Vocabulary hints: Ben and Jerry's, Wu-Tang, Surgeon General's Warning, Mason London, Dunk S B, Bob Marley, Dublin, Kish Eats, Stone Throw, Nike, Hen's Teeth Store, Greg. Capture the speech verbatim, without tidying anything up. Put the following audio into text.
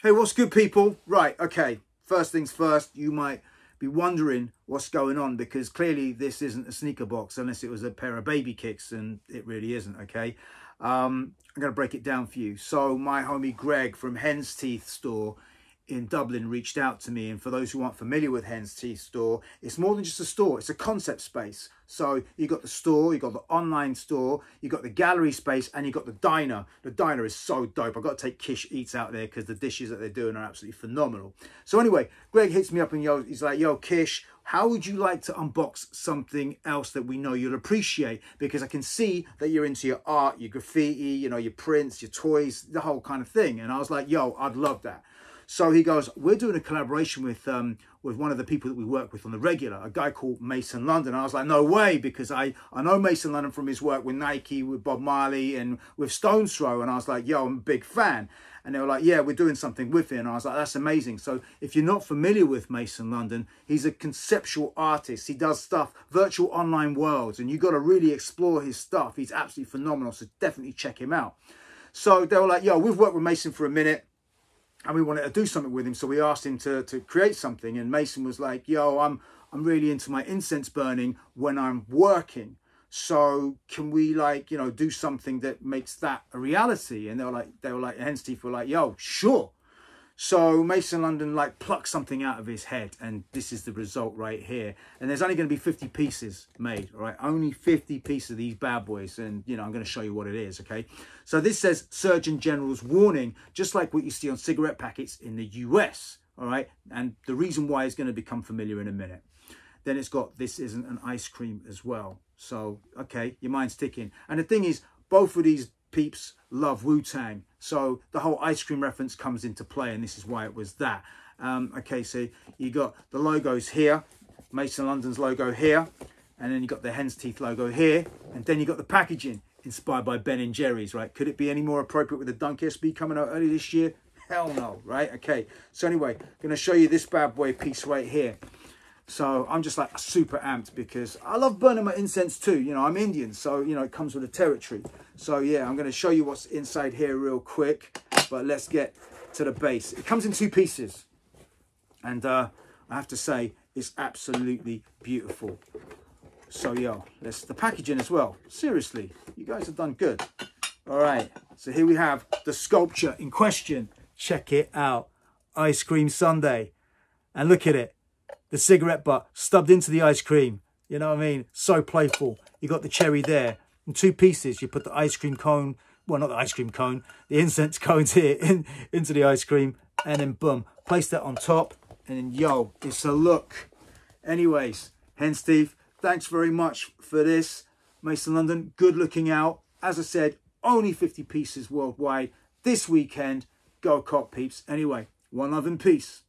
Hey, what's good, people? Right, okay, first things first, you might be wondering what's going on, because clearly this isn't a sneaker box unless it was a pair of baby kicks, and it really isn't, okay? Um, I'm going to break it down for you. So my homie Greg from Hen's Teeth Store in Dublin reached out to me, and for those who aren't familiar with Hen's Teeth Store, it's more than just a store, it's a concept space. So you've got the store, you've got the online store, you've got the gallery space, and you've got the diner. The diner is so dope. I've got to take Kish Eats out there because the dishes that they're doing are absolutely phenomenal. So anyway, Greg hits me up and yo, he's like, yo, Kish, how would you like to unbox something else that we know you'll appreciate? Because I can see that you're into your art, your graffiti, you know, your prints, your toys, the whole kind of thing. And I was like, yo, I'd love that. So he goes, we're doing a collaboration with um, with one of the people that we work with on the regular, a guy called Mason London. I was like, no way, because I, I know Mason London from his work with Nike, with Bob Marley, and with Stone Throw. And I was like, yo, I'm a big fan. And they were like, yeah, we're doing something with him. And I was like, that's amazing. So if you're not familiar with Mason London, he's a conceptual artist. He does stuff, virtual online worlds, and you've got to really explore his stuff. He's absolutely phenomenal, so definitely check him out. So they were like, yo, we've worked with Mason for a minute, and we wanted to do something with him, so we asked him to, to create something. And Mason was like, yo, I'm, I'm really into my incense burning when I'm working. So can we, like, you know, do something that makes that a reality? And they were like, they were like, Hen's Teeth were like, yo, sure. So Mason London, like, plucked something out of his head, and this is the result right here. And there's only going to be fifty pieces made, all right? Only fifty pieces of these bad boys, and, you know, I'm going to show you what it is, okay? So this says Surgeon General's warning, just like what you see on cigarette packets in the U S, all right? And the reason why is going to become familiar in a minute. Then it's got, this isn't an ice cream as well. So, okay, your mind's ticking. And the thing is, both of these peeps love Wu-Tang, so the whole ice cream reference comes into play, and this is why it was that. Um, okay, so you got the logos here, Mason London's logo here, and then you got the Hen's Teeth logo here, and then you got the packaging inspired by Ben and Jerry's, right? Could it be any more appropriate with the Dunk S B coming out early this year? Hell no, right? Okay, so anyway, I'm going to show you this bad boy piece right here. So I'm just like super amped because I love burning my incense too. You know, I'm Indian, so, you know, it comes with the territory. So yeah, I'm going to show you what's inside here real quick, but let's get to the base. It comes in two pieces. And uh, I have to say, it's absolutely beautiful. So yo, let's, the packaging as well. Seriously, you guys have done good. All right, so here we have the sculpture in question. Check it out. Ice cream sundae. And look at it. The cigarette butt stubbed into the ice cream. You know what I mean? So playful. You got the cherry there. In two pieces, you put the ice cream cone, well, not the ice cream cone, the incense cones here in, into the ice cream. And then, boom, place that on top. And then, yo, it's a look. Anyways, Hen's Teeth, thanks very much for this. Mason London, good looking out. As I said, only fifty pieces worldwide this weekend. Go Cop, peeps. Anyway, one love and peace.